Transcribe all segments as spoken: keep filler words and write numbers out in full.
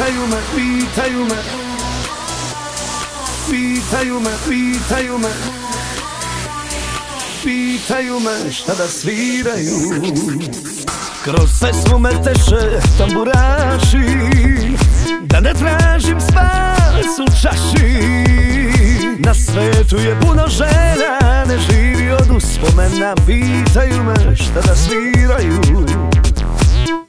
tayume, bi tayume, bi tayume, bi tayume, bi tayume, šta da sviraju. Kroz pesmu me teše tamburaši, da ne tražim spas u čaši. Na svetu je puno žena, ne živi od uspomena. Pitaju me šta da sviraju.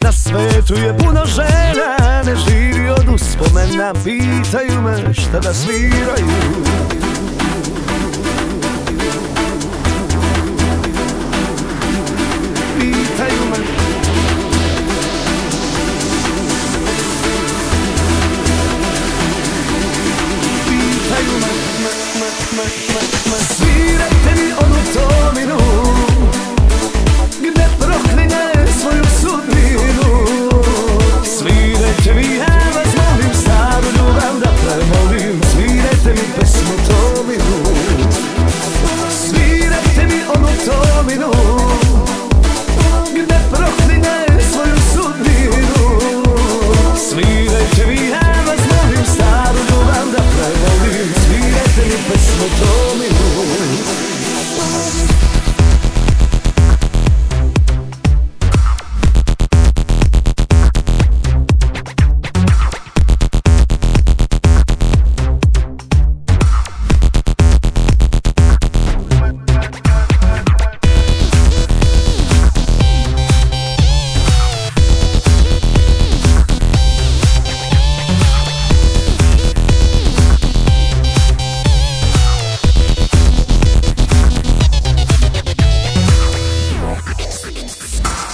Na svetu je puno žena, ne živi od uspomena. Pitaju me šta da sviraju. Pitaju me. Svirajte mi onu tominu, gde proklinje svoju sudbinu. Svirajte mi, ja vas molim, staru ljubav da premolim. Svirajte mi pesmu tominu, svirajte mi onu tominu, gde proklinje svoju sudbinu. Svirajte mi, ja vas molim, staru ljubav da premolim. Svirajte mi pesmu tominu.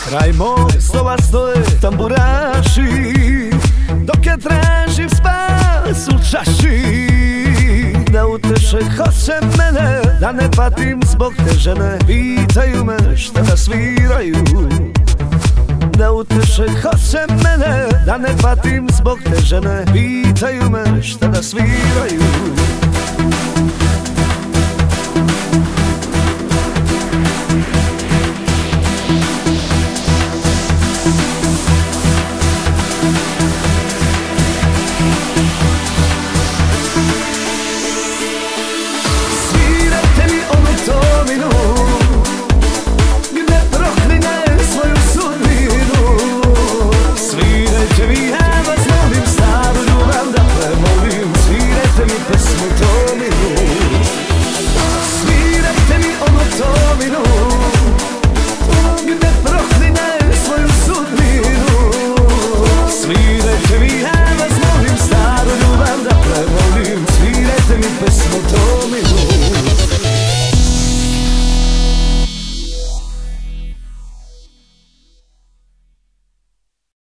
Kraj mog stola stoje tamburaši, dok ja tražim spas u čaši. Da uteše hoće mene, da ne patim zbog te žene. Pitaju me šta da sviraju. Da uteše hoće mene, da ne patim zbog te žene. Pitaju me šta da sviraju. Svirajte mi pesmu to.